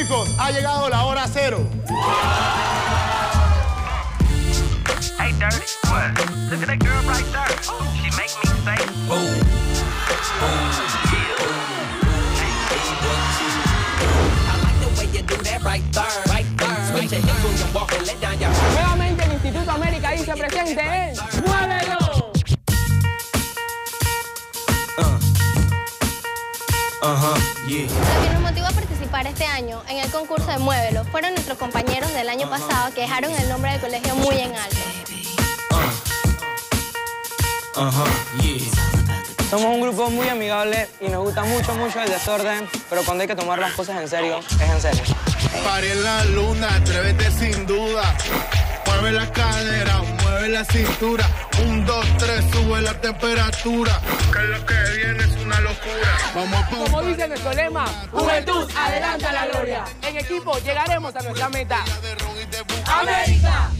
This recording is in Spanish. Chicos, ha llegado la hora cero. Hey, dirty squad. Look at that girl right there. She make me say, boom. I like the way you do that right there. Right there. Switch your hips when you walk and let down your... Nuevamente el Instituto América ahí se presente en... ¡Muévelo! Lo que nos motivó a participar este año en el concurso de Muévelo fueron nuestros compañeros del año pasado que dejaron el nombre del colegio muy en alto. Somos un grupo muy amigable y nos gusta mucho el desorden, pero cuando hay que tomar las cosas en serio, es en serio. Pare la luna, atrévete sin duda. Mueve la cadera, mueve la cintura. 1, 2, 3, sube la temperatura. Que lo que viene es una locura. Vamos a... Como dice nuestro lema, juventud adelanta la gloria. En equipo llegaremos a nuestra meta. ¡América!